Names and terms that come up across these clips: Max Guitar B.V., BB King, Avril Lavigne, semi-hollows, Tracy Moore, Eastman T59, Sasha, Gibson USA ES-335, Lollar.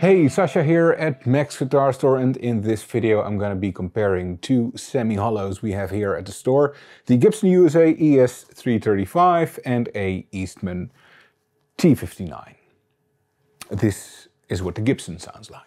Hey, Sasha here at Max Guitar Store, and in this video I'm going to be comparing two semi-hollows we have here at the store. The Gibson USA ES-335 and a Eastman T59. This is what the Gibson sounds like.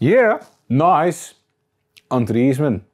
Yeah, nice. On to the Eastman.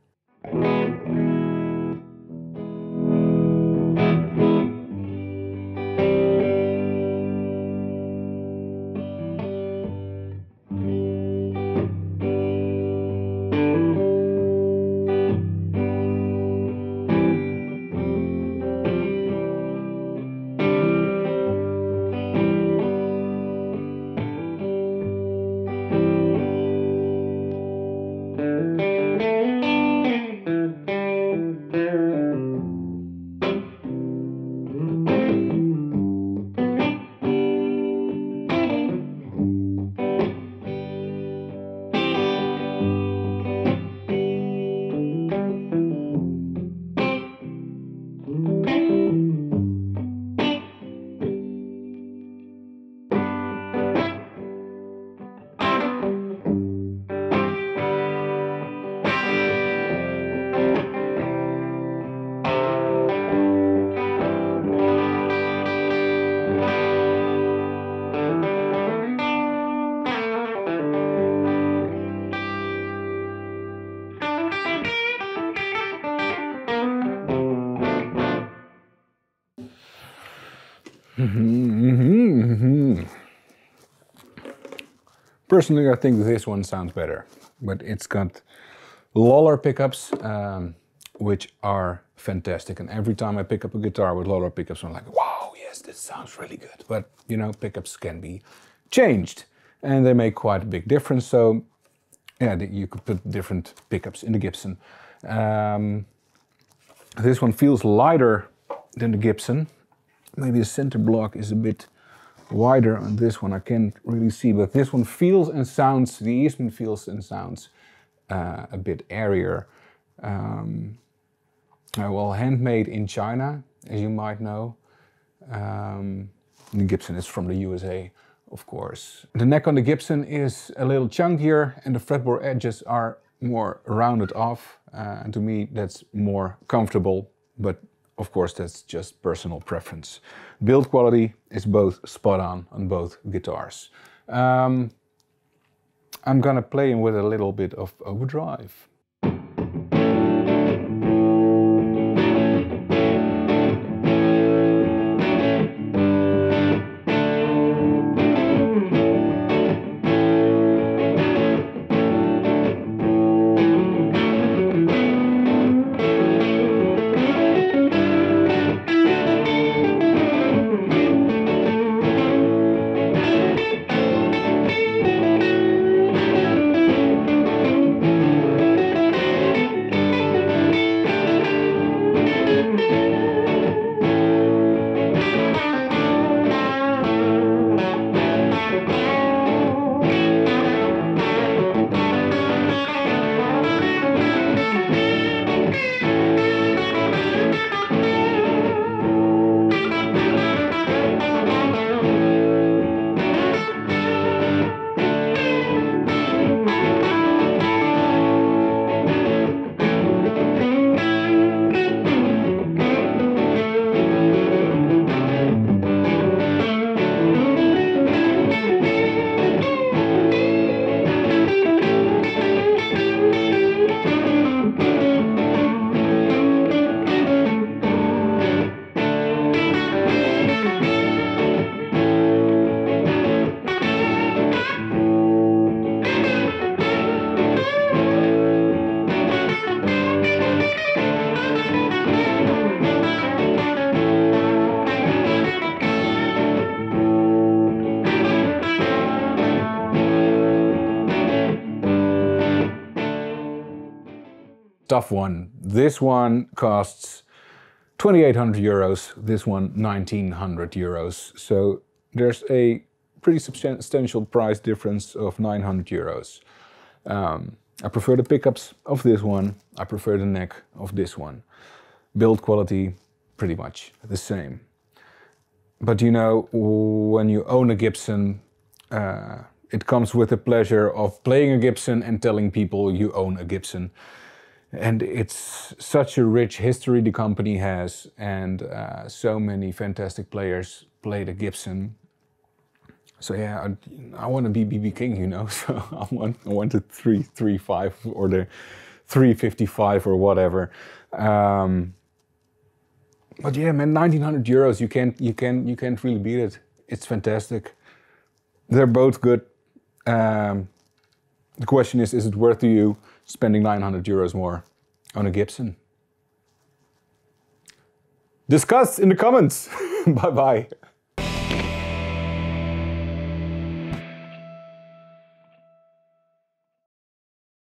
Personally, I think this one sounds better, but it's got Lollar pickups, which are fantastic. And every time I pick up a guitar with Lollar pickups, I'm like, wow, yes, this sounds really good. But, you know, pickups can be changed and they make quite a big difference. So, yeah, you could put different pickups in the Gibson. This one feels lighter than the Gibson. Maybe the center block is a bit wider on this one, I can't really see, but this one feels and sounds, the Eastman feels and sounds a bit airier. Well, handmade in China, as you might know. The Gibson is from the USA, of course. The neck on the Gibson is a little chunkier and the fretboard edges are more rounded off. And to me, that's more comfortable, but of course, that's just personal preference. Build quality is both spot on both guitars. I'm gonna play him with a little bit of overdrive. tough one. This one costs 2,800 euros, this one 1,900 euros. So there's a pretty substantial price difference of 900 euros. I prefer the pickups of this one, I prefer the neck of this one. Build quality, pretty much the same. But you know, when you own a Gibson, it comes with the pleasure of playing a Gibson and telling people you own a Gibson. And it's such a rich history the company has, and so many fantastic players played a Gibson. So yeah, I want to be BB King, you know, so I want the 335 or the 355 or whatever. But yeah, man, 1,900 euros, you can't really beat it. It's fantastic. They're both good. The question is it worth to you spending 900 euros more on a Gibson? Discuss in the comments. Bye-bye.